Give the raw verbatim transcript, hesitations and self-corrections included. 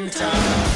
Momentum.